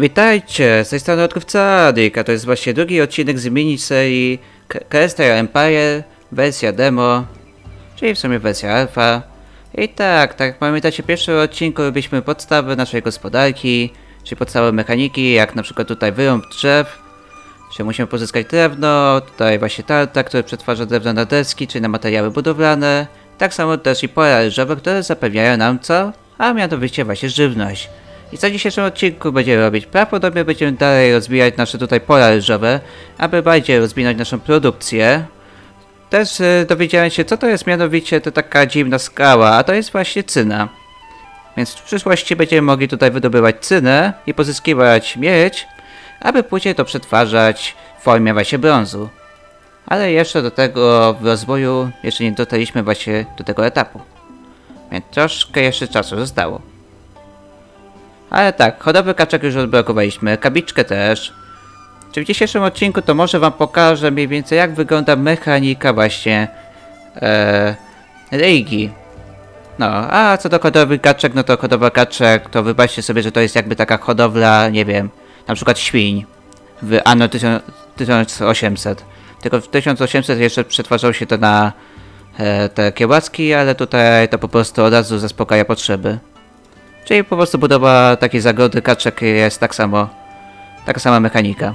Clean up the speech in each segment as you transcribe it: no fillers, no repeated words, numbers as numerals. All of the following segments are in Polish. Witajcie, z tej strony OdkrywcaAdik, a to jest właśnie drugi odcinek z miniserii Questar Empire, wersja demo, czyli w sumie wersja alfa. I tak, pamiętacie, w pierwszym odcinku robiliśmy podstawy naszej gospodarki, czyli podstawowe mechaniki, jak na przykład tutaj wyrąb drzew, czyli musimy pozyskać drewno, tutaj właśnie tarta, który przetwarza drewno na deski, czyli na materiały budowlane, tak samo też i pola ryżowe, które zapewniają nam co? A mianowicie właśnie żywność. I co w dzisiejszym odcinku będziemy robić? Prawdopodobnie będziemy dalej rozwijać nasze tutaj pola ryżowe, aby bardziej rozwinąć naszą produkcję. Też dowiedziałem się, co to jest mianowicie to taka dziwna skała, a to jest właśnie cyna. Więc w przyszłości będziemy mogli tutaj wydobywać cynę i pozyskiwać miedź, aby później to przetwarzać w formie właśnie brązu. Ale jeszcze do tego w rozwoju jeszcze nie dotarliśmy właśnie do tego etapu. Więc troszkę jeszcze czasu zostało. Ale tak, hodowę kaczek już odblokowaliśmy, kabiczkę też. Czy w dzisiejszym odcinku to może wam pokażę mniej więcej jak wygląda mechanika właśnie rygi. No, a co do hodowli kaczek, no to hodowla kaczek, to wybaczcie sobie, że to jest jakby taka hodowla, nie wiem, na przykład świń w Anno 1800. Tylko w 1800 jeszcze przetwarzało się to na te kiełbaski, ale tutaj to po prostu od razu zaspokaja potrzeby. Czyli po prostu budowa takiej zagrody kaczek jest tak samo, taka sama mechanika.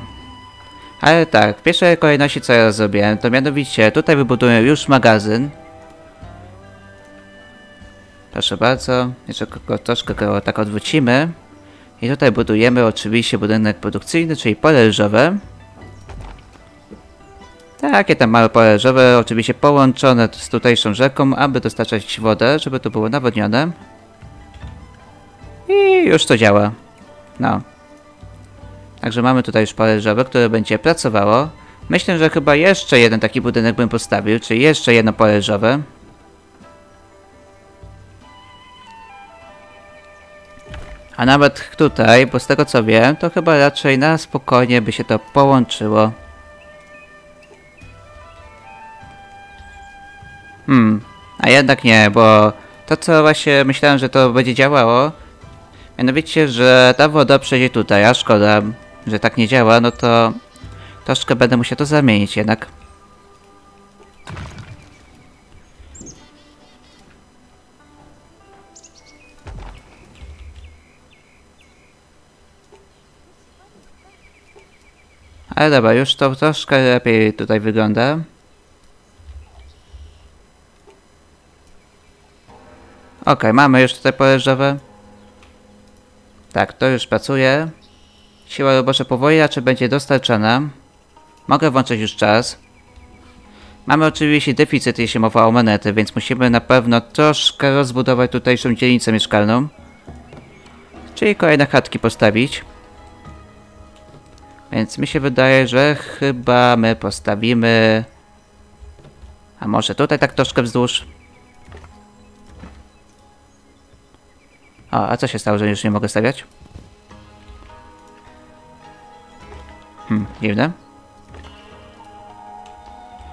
Ale tak, w pierwszej kolejności co ja zrobiłem, to mianowicie tutaj wybuduję już magazyn. Proszę bardzo, jeszcze go troszkę go tak odwrócimy. I tutaj budujemy oczywiście budynek produkcyjny, czyli pole ryżowe. Takie tam małe pole ryżowe, oczywiście połączone z tutejszą rzeką, aby dostarczać wodę, żeby to było nawodnione. I już to działa. No. Także mamy tutaj już pole ryżowe, które będzie pracowało. Myślę, że chyba jeszcze jeden taki budynek bym postawił, czyli jeszcze jedno pole ryżowe. A nawet tutaj, bo z tego co wiem, to chyba raczej na spokojnie by się to połączyło. A jednak nie, bo to co właśnie myślałem, że to będzie działało, mianowicie, że ta woda przejdzie tutaj, a szkoda, że tak nie działa, no to troszkę będę musiał to zamienić jednak. Ale dobra, już to troszkę lepiej tutaj wygląda. Ok, mamy już tutaj pole ryżowe. Tak, to już pracuje. Siła robocza powoli raczej będzie dostarczana. Mogę włączyć już czas. Mamy oczywiście deficyt, jeśli mowa o monety, więc musimy na pewno troszkę rozbudować tutejszą dzielnicę mieszkalną. Czyli kolejne chatki postawić. Więc mi się wydaje, że chyba my postawimy... A może tutaj tak troszkę wzdłuż? O, a co się stało, że już nie mogę stawiać? Dziwne.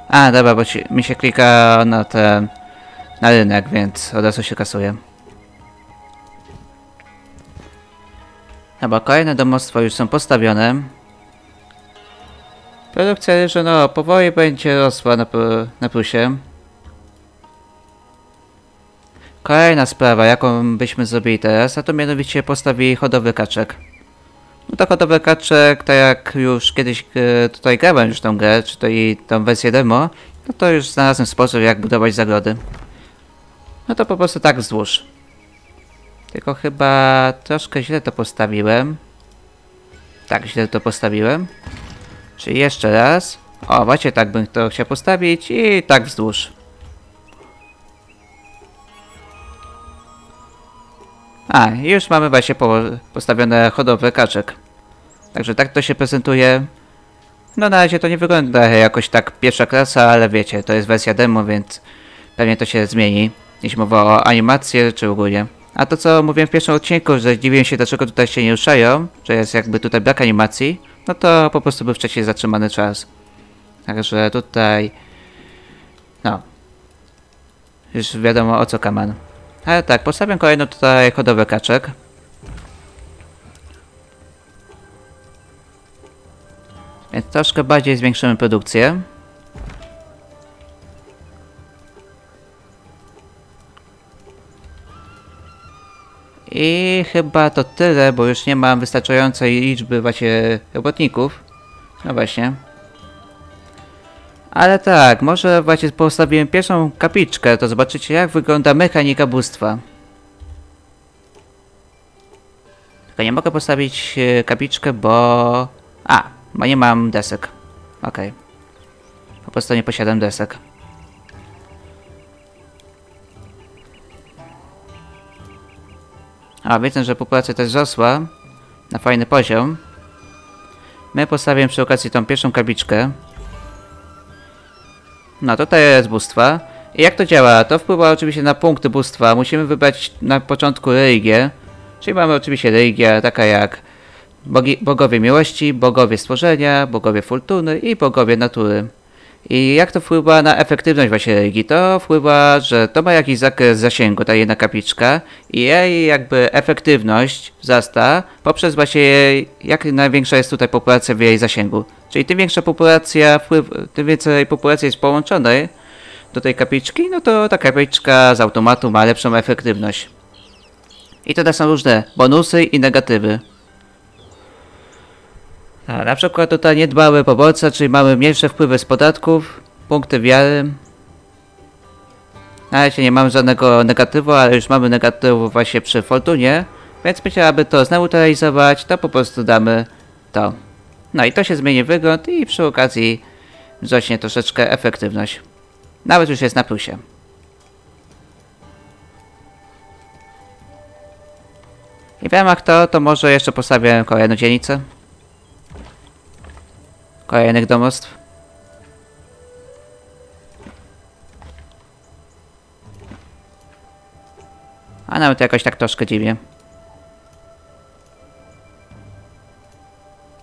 A, dobra, bo mi się klika na ten... na rynek, więc od razu się kasuje. Dobra, kolejne domostwa już są postawione. Produkcja ryżu, no, powoli będzie rosła na plusie. Kolejna sprawa, jaką byśmy zrobili teraz, a to mianowicie postawili hodowlę kaczek. No to hodowlę kaczek, tak jak już kiedyś tutaj grałem już tą grę, czy to i tą wersję demo, no to już znalazłem sposób jak budować zagrody. No to po prostu tak wzdłuż. Tylko chyba troszkę źle to postawiłem. Tak, źle to postawiłem. Czyli jeszcze raz. O, właśnie tak bym to chciał postawić i tak wzdłuż. A, już mamy właśnie postawione hodowlę kaczek. Także tak to się prezentuje. No na razie to nie wygląda jakoś tak pierwsza klasa, ale wiecie, to jest wersja demo, więc pewnie to się zmieni. Jeśli mowa o animację czy ogólnie. A to co mówiłem w pierwszym odcinku, że dziwiłem się dlaczego tutaj się nie ruszają, że jest jakby tutaj brak animacji, no to po prostu był wcześniej zatrzymany czas. Także tutaj... No. Już wiadomo o co kaman. Ale tak, postawiam kolejną tutaj hodowlę kaczek. Więc troszkę bardziej zwiększymy produkcję. I chyba to tyle, bo już nie mam wystarczającej liczby właśnie robotników. No właśnie. Ale tak, może właśnie postawiłem pierwszą kapliczkę, to zobaczycie jak wygląda mechanika bóstwa. Tylko nie mogę postawić kapliczkę, bo... A, bo nie mam desek. Okej. Po prostu nie posiadam desek. A, widzę, że populacja też wzrosła na fajny poziom. My postawiłem przy okazji tą pierwszą kapliczkę. No, tutaj jest bóstwa. I jak to działa? To wpływa oczywiście na punkty bóstwa. Musimy wybrać na początku religię. Czyli mamy oczywiście religię taka jak bogowie miłości, bogowie stworzenia, bogowie fortuny i bogowie natury. I jak to wpływa na efektywność właśnie religii? To wpływa, że to ma jakiś zakres zasięgu, ta jedna kapliczka. I jej jakby efektywność wzrasta poprzez właśnie jej, jak największa jest tutaj populacja w jej zasięgu. Czyli tym większa populacja, tym więcej populacji jest połączonej do tej kapliczki, no to ta kapliczka z automatu ma lepszą efektywność. I tutaj są różne bonusy i negatywy. A, na przykład tutaj niedbały poborca, czyli mamy mniejsze wpływy z podatków, punkty wiary. Na razie nie mamy żadnego negatywu, ale już mamy negatyw właśnie przy fortunie. Więc myślę, aby to zneutralizować, to po prostu damy to. No i to się zmieni wygląd i przy okazji wzrośnie troszeczkę efektywność. Nawet już jest na plusie. I w ramach to może jeszcze postawię kolejną dzielnicę. Kolejnych domostw. A nawet jakoś tak troszkę dziwnie.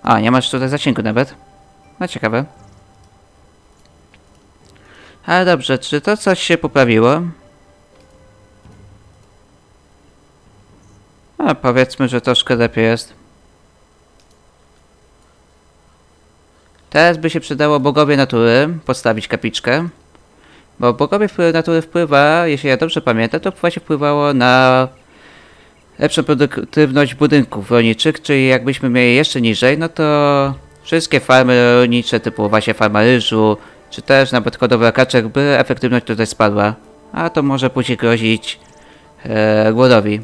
A, nie masz tutaj zasięgu nawet. No ciekawe. Ale dobrze, czy to coś się poprawiło? A powiedzmy, że troszkę lepiej jest. Teraz by się przydało bogowie natury postawić kapliczkę. Bo bogowie natury wpływa, jeśli ja dobrze pamiętam, to właśnie wpływało na lepszą produktywność budynków rolniczych, czyli jakbyśmy mieli jeszcze niżej, no to wszystkie farmy rolnicze typu właśnie farma ryżu, czy też nawet hodowla kaczek, by efektywność tutaj spadła. A to może później grozić głodowi.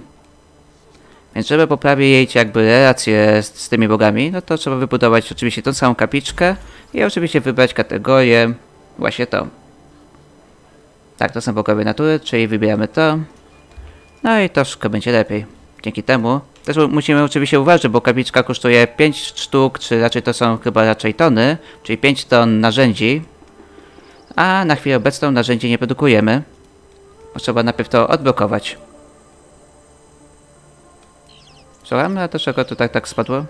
Więc żeby poprawić jakby relacje z tymi bogami, no to trzeba wybudować oczywiście tą samą kapliczkę i oczywiście wybrać kategorię właśnie tą. Tak, to są bogowie natury, czyli wybieramy to. No i troszkę będzie lepiej. Dzięki temu. Też musimy oczywiście uważać, bo kapliczka kosztuje 5 sztuk, czy raczej to są chyba raczej tony, czyli 5 ton narzędzi. A na chwilę obecną narzędzi nie produkujemy. Trzeba najpierw to odblokować. Słucham, a dlaczego to tak spadło?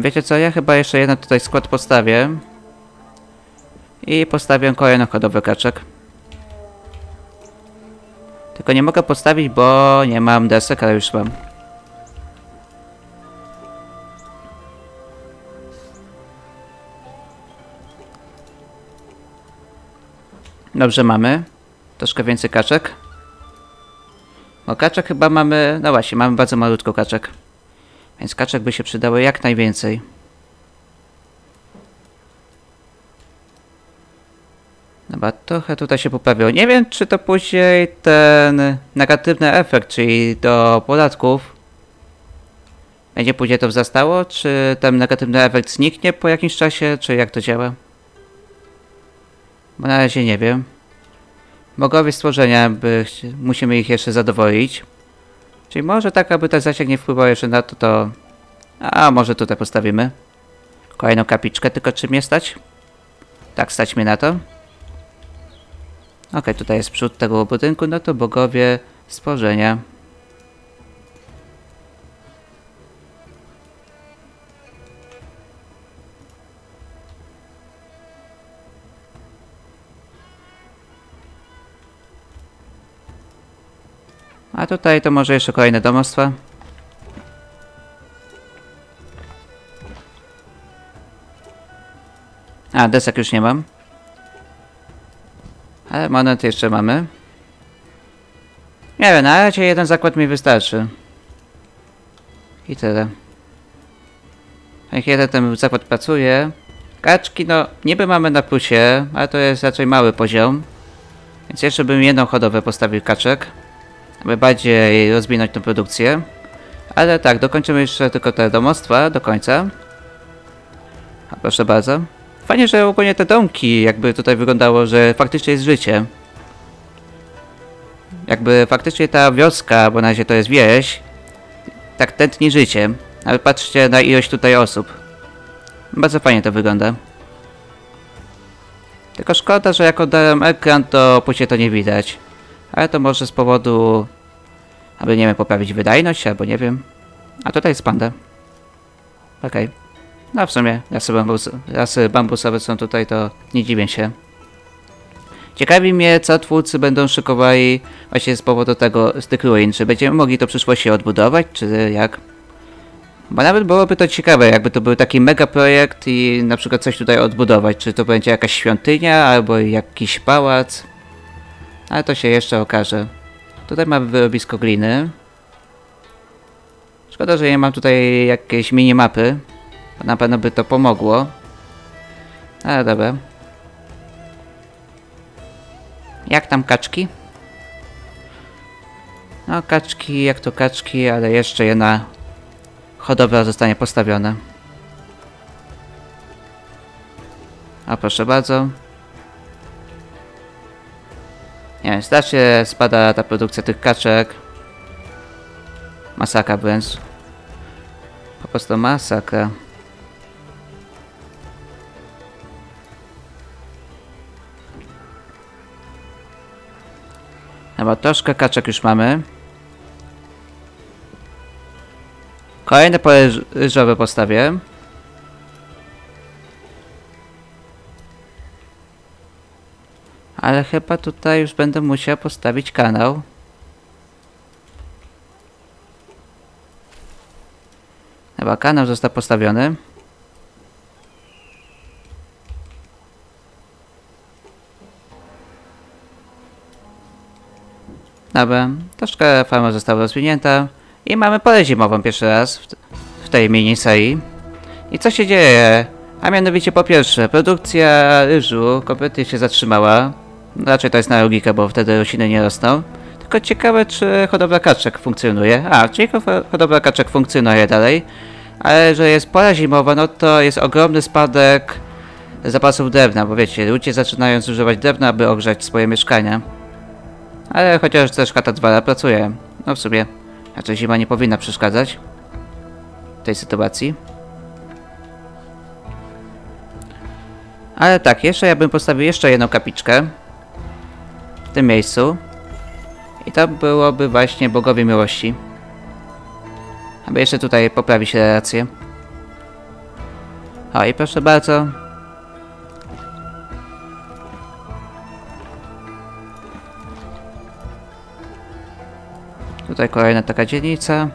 Wiecie co, ja chyba jeszcze jeden tutaj skład postawię. I postawię kolejny hodowlę kaczek. Tylko nie mogę postawić, bo nie mam desek, ale już mam. Dobrze, mamy. Troszkę więcej kaczek. Bo kaczek chyba mamy... No właśnie, mamy bardzo malutko kaczek. Więc kaczek by się przydało jak najwięcej. Dobra, trochę tutaj się poprawiło. Nie wiem, czy to później ten negatywny efekt, czyli do podatków, będzie później to wzrastało, czy ten negatywny efekt zniknie po jakimś czasie, czy jak to działa? Bo na razie nie wiem. Bogowie stworzenia, musimy ich jeszcze zadowolić. Czyli może tak, aby ten zasięg nie wpływał jeszcze na to, to... A może tutaj postawimy kolejną kapliczkę, tylko czy mnie stać? Tak, stać mnie na to. Okej, tutaj jest przód tego budynku, no to bogowie stworzenia. A tutaj to może jeszcze kolejne domostwa. A, desek już nie mam. Ale monet jeszcze mamy. Nie wiem, na razie jeden zakład mi wystarczy. I tyle. Niech jeden ten zakład pracuje. Kaczki, no, niby mamy na plusie, ale to jest raczej mały poziom. Więc jeszcze bym jedną hodowę postawił kaczek, aby bardziej rozwinąć tę produkcję. Ale tak, dokończymy jeszcze tylko te domostwa do końca. A proszę bardzo. Fajnie, że ogólnie te domki jakby tutaj wyglądało, że faktycznie jest życie. Jakby faktycznie ta wioska, bo na razie to jest wieś, tak tętni życie. Ale patrzcie na ilość tutaj osób. Bardzo fajnie to wygląda. Tylko szkoda, że jak oddałem ekran, to później to nie widać. Ale to może z powodu, aby nie wiem, poprawić wydajność, albo nie wiem. A tutaj jest panda. Okej. Okay. No w sumie, lasy bambusowe są tutaj, to nie dziwię się. Ciekawi mnie, co twórcy będą szykowali właśnie z powodu tego, z tych ruin. Czy będziemy mogli to w przyszłości odbudować, czy jak? Bo nawet byłoby to ciekawe, jakby to był taki mega projekt i na przykład coś tutaj odbudować. Czy to będzie jakaś świątynia, albo jakiś pałac. Ale to się jeszcze okaże. Tutaj mamy wyrobisko gliny. Szkoda, że nie mam tutaj jakiejś minimapy. Bo na pewno by to pomogło. Ale dobra. Jak tam kaczki? No kaczki, jak to kaczki, ale jeszcze jedna hodowla zostanie postawiona. A proszę bardzo. Nie wiem, strasznie spada ta produkcja tych kaczek. Masakra wręcz. Po prostu masakra. Chyba troszkę kaczek już mamy. Kolejne pole ryżowe postawię. Ale chyba tutaj już będę musiał postawić kanał. Chyba kanał został postawiony. Dobra, troszkę farma została rozwinięta. I mamy porę zimową pierwszy raz w tej miniserii. I co się dzieje? A mianowicie po pierwsze, produkcja ryżu kompletnie się zatrzymała. Raczej to jest na logikę, bo wtedy rośliny nie rosną. Tylko ciekawe, czy hodowla kaczek funkcjonuje. A, czyli hodowla kaczek funkcjonuje dalej. Ale że jest pora zimowa, no to jest ogromny spadek zapasów drewna. Bo wiecie, ludzie zaczynają zużywać drewna, aby ogrzać swoje mieszkania. Ale chociaż też kata 2 pracuje. No w sumie. Raczej zima nie powinna przeszkadzać w tej sytuacji. Ale tak, jeszcze ja bym postawił jeszcze jedną kapliczkę w tym miejscu. I to byłoby właśnie Bogowie Miłości. Aby jeszcze tutaj poprawić relacje. O i proszę bardzo. Tutaj kolejna taka dzielnica.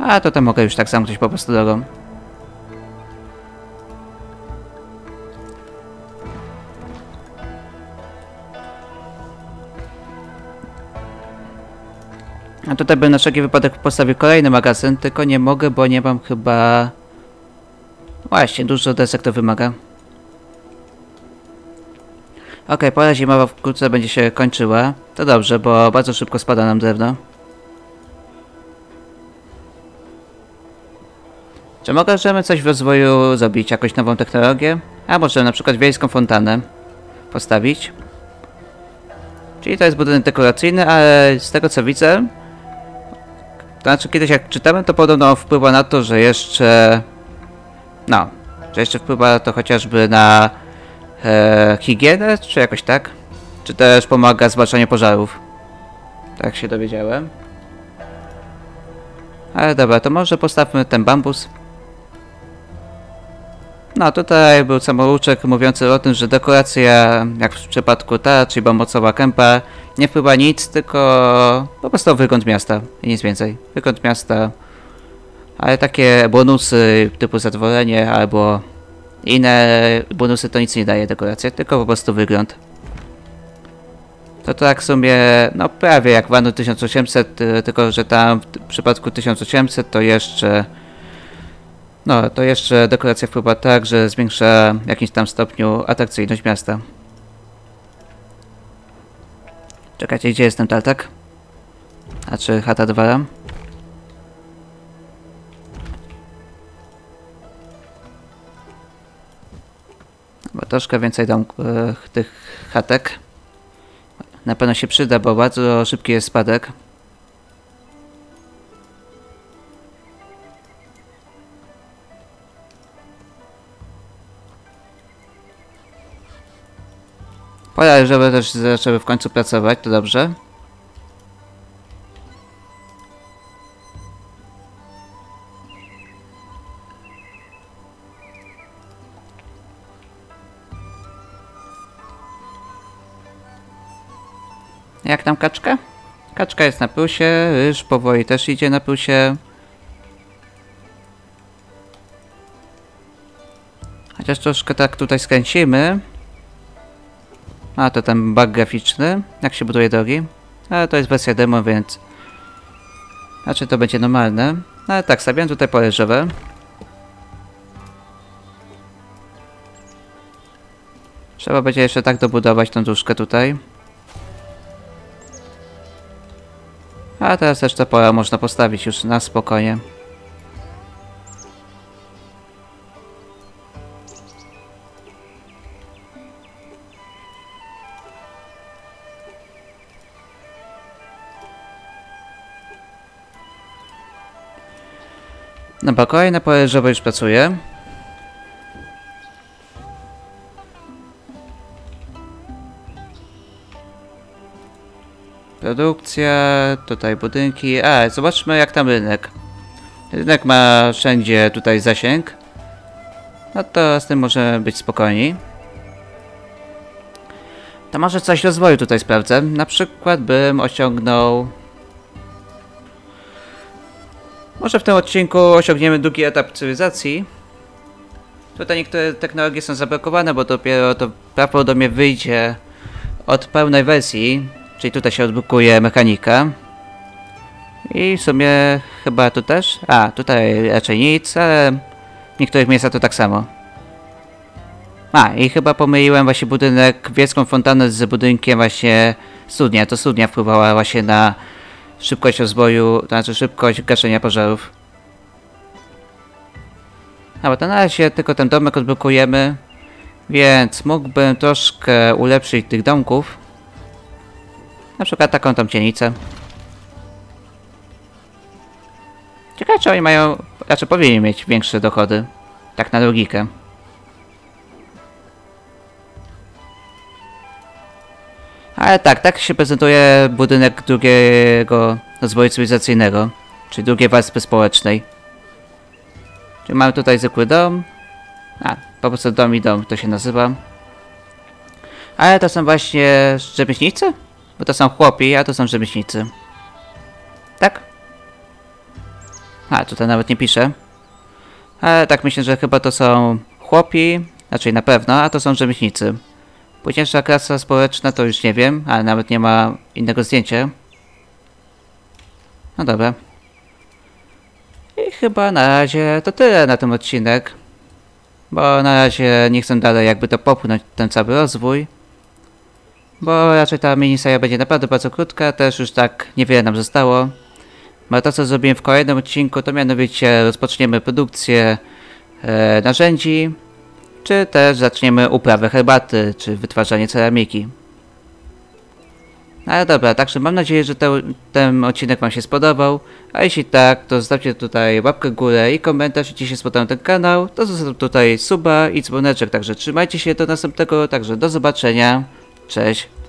A to tam mogę już tak zamknąć po prostu drogą. A tutaj bym na wszelki wypadek postawił kolejny magazyn, tylko nie mogę, bo nie mam chyba... Właśnie, dużo desek to wymaga. Okej, pora zimowa wkrótce będzie się kończyła. To dobrze, bo bardzo szybko spada nam drewno. Czy możemy coś w rozwoju zrobić? Jakąś nową technologię? A możemy na przykład wiejską fontanę postawić. Czyli to jest budynek dekoracyjny, ale z tego co widzę... To znaczy kiedyś jak czytałem, to podobno wpływa na to, że jeszcze... No, że jeszcze wpływa to chociażby na... higienę, czy jakoś tak? Czy też pomaga zwalczanie pożarów? Tak się dowiedziałem. Ale dobra, to może postawmy ten bambus. No tutaj był samouczek mówiący o tym, że dekoracja, jak w przypadku ta, czyli bambusowa kępa, nie wpływa nic, tylko po prostu wygląd miasta i nic więcej. Wygląd miasta, ale takie bonusy typu zadowolenie albo Inne bonusy to nic nie daje, dekoracje, tylko po prostu wygląd. To tak w sumie, no prawie jak w Anno 1800, tylko że tam w przypadku 1800 to jeszcze... No, to jeszcze dekoracja wpływa tak, że zwiększa w jakimś tam stopniu atrakcyjność miasta. Czekajcie, gdzie jest ten tartak? A czy chata dwara? Bo troszkę więcej tych chatek. Na pewno się przyda, bo bardzo szybki jest spadek. Pora, żeby też zaczęły w końcu pracować, to dobrze. Jak tam kaczka? Kaczka jest na plusie, ryż powoli też idzie na plusie. Chociaż troszkę tak tutaj skręcimy. A to ten bug graficzny, jak się buduje drogi. Ale to jest wersja demo, więc... Znaczy to będzie normalne. Ale tak, stawiam tutaj pole żywe. Trzeba będzie jeszcze tak dobudować tą dróżkę tutaj. A teraz też to pole można postawić już na spokojnie. No bo kolejne pole drzewo już pracuje. Produkcja, tutaj budynki. A, zobaczmy jak tam rynek. Rynek ma wszędzie tutaj zasięg. No to z tym możemy być spokojni. To może coś rozwoju tutaj sprawdzę. Na przykład bym osiągnął... Może w tym odcinku osiągniemy drugi etap cywilizacji. Tutaj niektóre technologie są zablokowane, bo dopiero to prawdopodobnie wyjdzie od pełnej wersji. Czyli tutaj się odblokuje mechanika. I w sumie chyba tu też? A, tutaj raczej nic, ale w niektórych miejscach to tak samo. A, i chyba pomyliłem właśnie budynek, wiejską fontannę z budynkiem właśnie studnia. To studnia wpływała właśnie na... Szybkość rozwoju, to znaczy szybkość gaszenia pożarów. No bo to na razie tylko ten domek odblokujemy, więc mógłbym troszkę ulepszyć tych domków. Na przykład taką tam dzielnicę. Ciekawe czy oni mają, znaczy powinni mieć większe dochody. Tak na logikę. Ale tak, tak się prezentuje budynek drugiego rozwoju cywilizacyjnego, czyli drugiej warstwy społecznej. Czyli mamy tutaj zwykły dom. A, po prostu dom i dom to się nazywa. Ale to są właśnie rzemieślnicy? Bo to są chłopi, a to są rzemieślnicy. Tak? A, tutaj nawet nie piszę. Ale tak myślę, że chyba to są chłopi, raczej na pewno, a to są rzemieślnicy. Późniejsza klasa społeczna to już nie wiem, ale nawet nie ma innego zdjęcia. No dobra. I chyba na razie to tyle na ten odcinek. Bo na razie nie chcę dalej jakby to popłynąć, ten cały rozwój. Bo raczej ta miniseria będzie naprawdę bardzo krótka, też już tak niewiele nam zostało. Bo to co zrobiłem w kolejnym odcinku to mianowicie rozpoczniemy produkcję narzędzi. Czy też zaczniemy uprawę herbaty, czy wytwarzanie ceramiki. Ale dobra, także mam nadzieję, że ten odcinek wam się spodobał. A jeśli tak, to zostawcie tutaj łapkę w górę i komentarz, jeśli się spodobał ten kanał. To zostaw tutaj suba i dzwoneczek, także trzymajcie się do następnego, także do zobaczenia. Cześć!